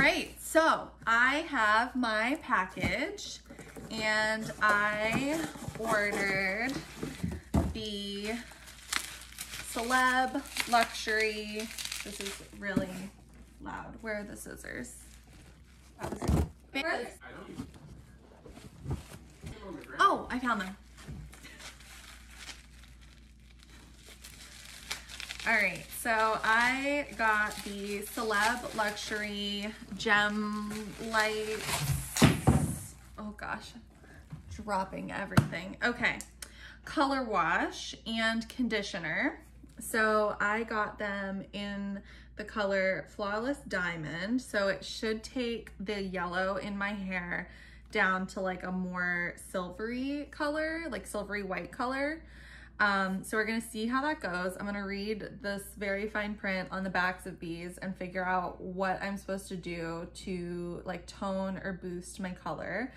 right, so I have my package and I ordered the Celeb Luxury. This is really loud. Where are the scissors? Oh, I found them. All right, so I got the Celeb Luxury Gem Lights. Oh gosh, dropping everything. Okay, color wash and conditioner. So I got them in the color Flawless Diamond. So it should take the yellow in my hair down to like a more silvery color, like silvery white color. So we're gonna see how that goes. I'm gonna read this very fine print on the backs of these and figure out what I'm supposed to do to like tone or boost my color.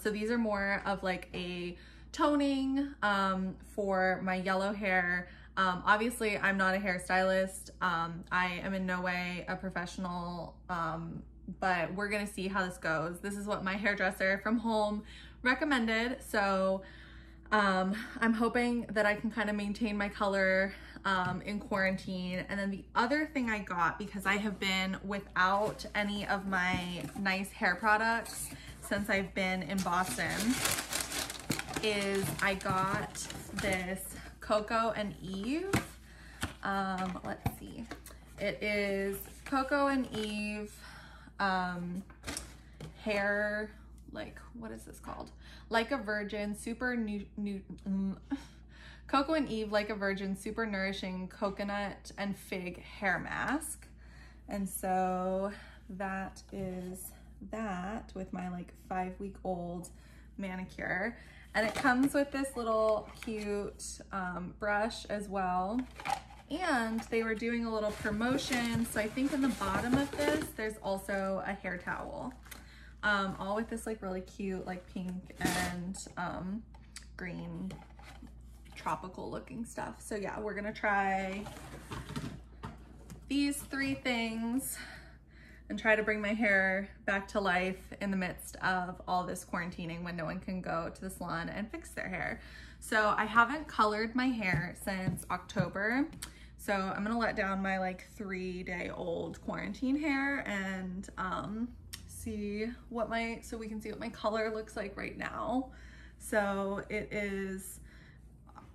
So these are more of like a toning for my yellow hair. Obviously I'm not a hairstylist. I am in no way a professional, but we're gonna see how this goes. This is what my hairdresser from home recommended. So I'm hoping that I can kind of maintain my color in quarantine. And then the other thing I got, because I have been without any of my nice hair products since I've been in Boston, is I got this Coco and Eve. Let's see. It is Coco and Eve hair, like, what is this called? Like a Virgin Super Coco and Eve Like a Virgin Super Nourishing Coconut and Fig Hair Mask. And so that is that with my like 5-week-old manicure. And it comes with this little cute brush as well. And they were doing a little promotion. So I think in the bottom of this, there's also a hair towel. All with this like really cute like pink and green tropical looking stuff. So yeah, we're gonna try these 3 things and try to bring my hair back to life in the midst of all this quarantining when no one can go to the salon and fix their hair. So I haven't colored my hair since October. So I'm gonna let down my like 3-day-old quarantine hair and see what my, so we can see what my color looks like right now. So it is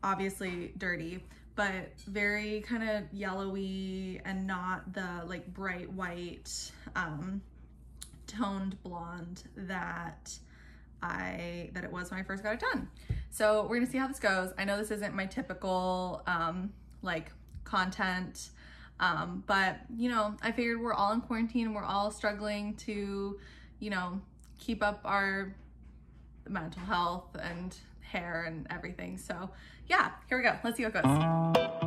obviously dirty, but very kind of yellowy and not the like bright white toned blonde that it was when I first got it done. So we're gonna see how this goes. I know this isn't my typical like content, but you know, I figured we're all in quarantine and we're all struggling to, you know, keep up our mental health and hair and everything. So yeah, here we go. Let's see how it goes.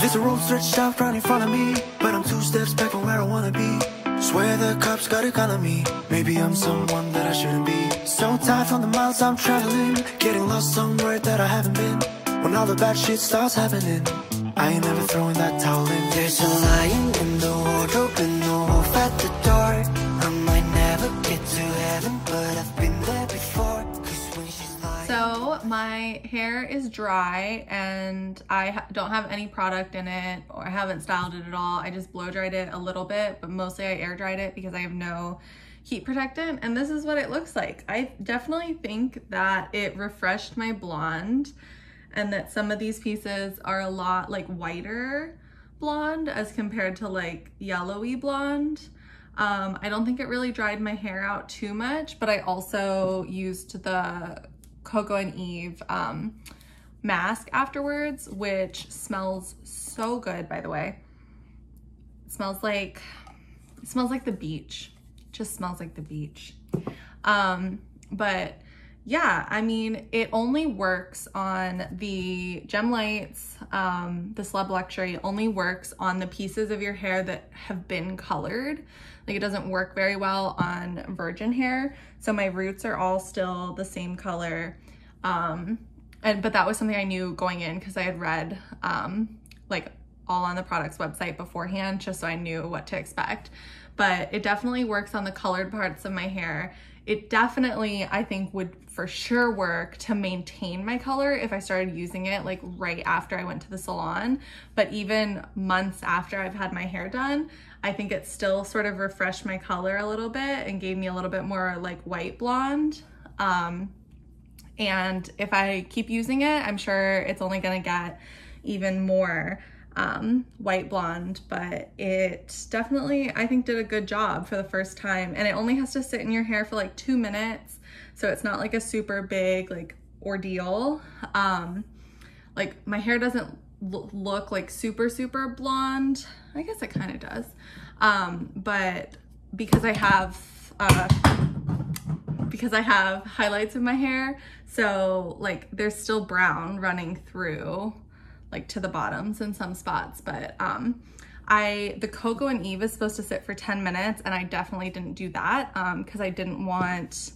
There's a road stretched out right in front of me, but I'm 2 steps back from where I wanna be. Swear the cops got a gun on me. Maybe I'm someone that I shouldn't be. So tired from the miles I'm traveling, getting lost somewhere that I haven't been. When all the bad shit starts happening, I ain't never throwing that towel in. There's a lion in the wardrobe and the wolf at the door. I might never get to heaven, but I've been there before. So my hair is dry and I don't have any product in it, or I haven't styled it at all. I just blow dried it a little bit, but mostly I air dried it because I have no heat protectant. And this is what it looks like. I definitely think that it refreshed my blonde and that some of these pieces are a lot like whiter blonde as compared to like yellowy blonde. I don't think it really dried my hair out too much, but I also used the Coco and Eve mask afterwards, which smells so good, by the way. It smells like the beach. It just smells like the beach. But yeah, I mean, it only works on the Gem Lites, the Celeb Luxury only works on the pieces of your hair that have been colored. Like, it doesn't work very well on virgin hair. So my roots are all still the same color. But that was something I knew going in because I had read like all on the product's website beforehand, just so I knew what to expect. But it definitely works on the colored parts of my hair. It definitely, I think, would for sure work to maintain my color if I started using it like right after I went to the salon. But even months after I've had my hair done, I think it still sort of refreshed my color a little bit and gave me a little bit more like white blonde. And if I keep using it, I'm sure it's only gonna get even more white blonde, but it definitely, I think, did a good job for the first time. And it only has to sit in your hair for like 2 minutes, so it's not like a super big like ordeal. Like, my hair doesn't look like super blonde. I guess it kind of does, but because I have highlights in my hair, so like there's still brown running through like to the bottoms in some spots. But the Coco and Eve is supposed to sit for 10 minutes and I definitely didn't do that because I didn't want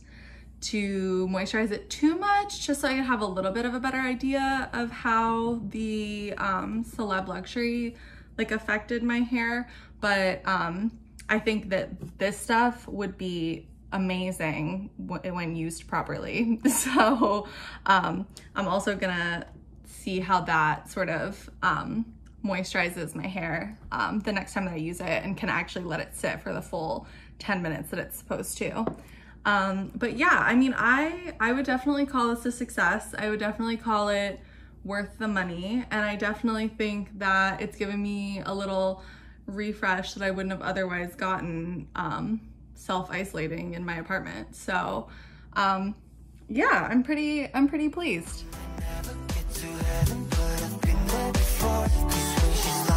to moisturize it too much, just so I could have a little bit of a better idea of how the Celeb Luxury like affected my hair. But I think that this stuff would be amazing when used properly. So I'm also gonna see how that sort of moisturizes my hair the next time that I use it, and can actually let it sit for the full 10 minutes that it's supposed to. But yeah, I mean, I would definitely call this a success. I would definitely call it worth the money. And I definitely think that it's given me a little refresh that I wouldn't have otherwise gotten self-isolating in my apartment. So yeah, I'm pretty pleased. But I've been there before.